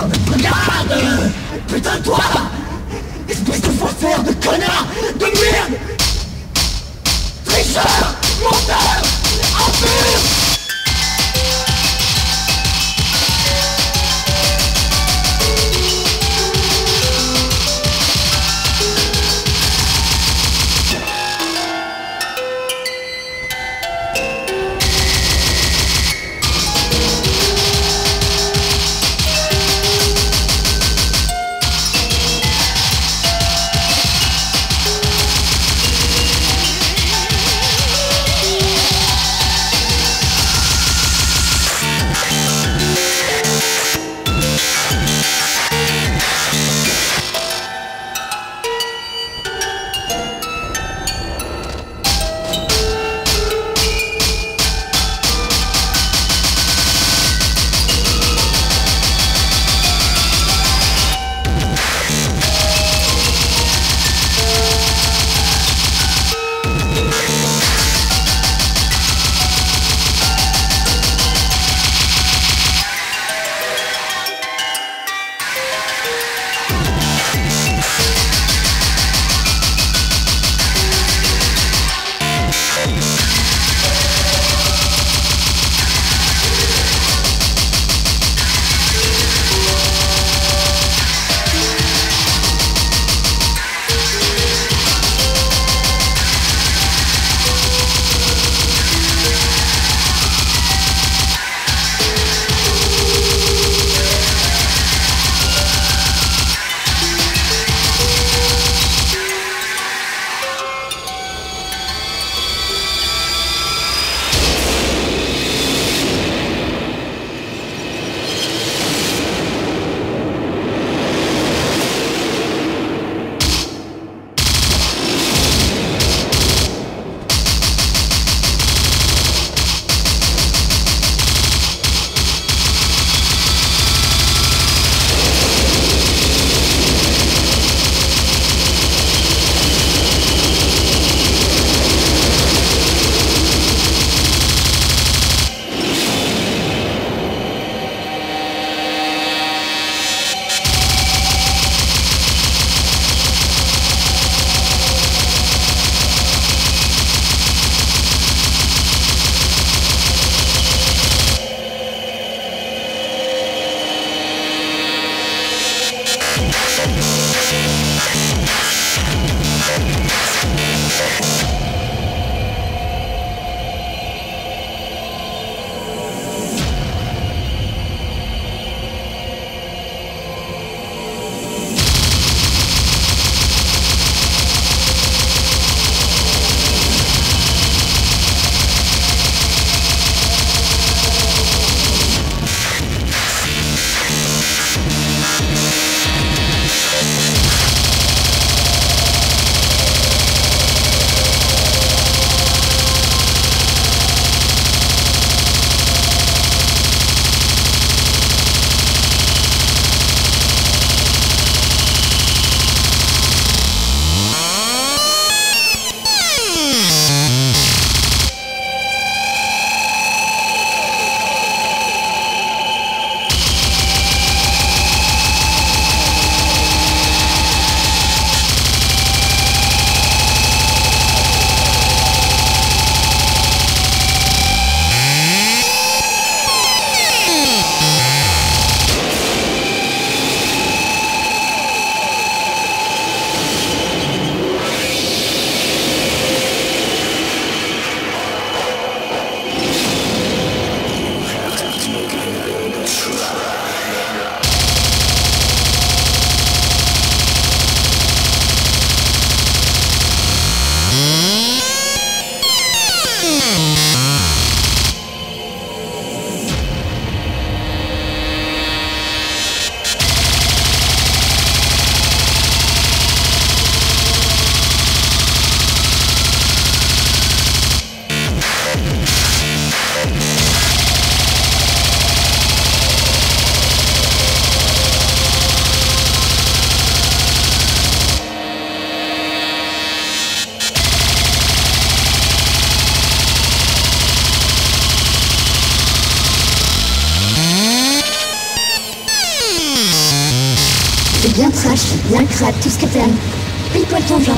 Regarde! Regarde! Putain, toi! Espèce de faussaire, de connard, de merde! Tricheur! Menteur! Impur! bien trash, bien crade, tout ce que t'aimes. Pile poil ton genre.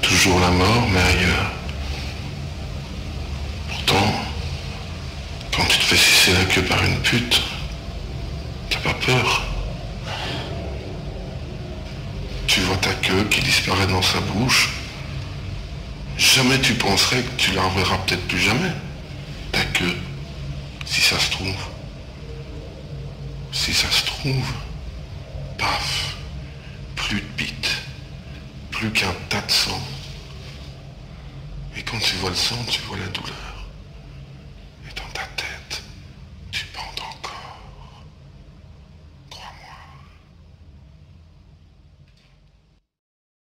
Toujours la mort, mais ailleurs. Pourtant, quand tu te fais sucer la queue par une pute, t'as pas peur. Tu vois ta queue qui disparaît dans sa bouche. Jamais tu penserais que tu la reverras peut-être plus jamais. Ta queue, si ça se trouve. Si ça se trouve, paf, plus de bite, plus qu'un tas de sang. Et quand tu vois le sang, tu vois la douleur.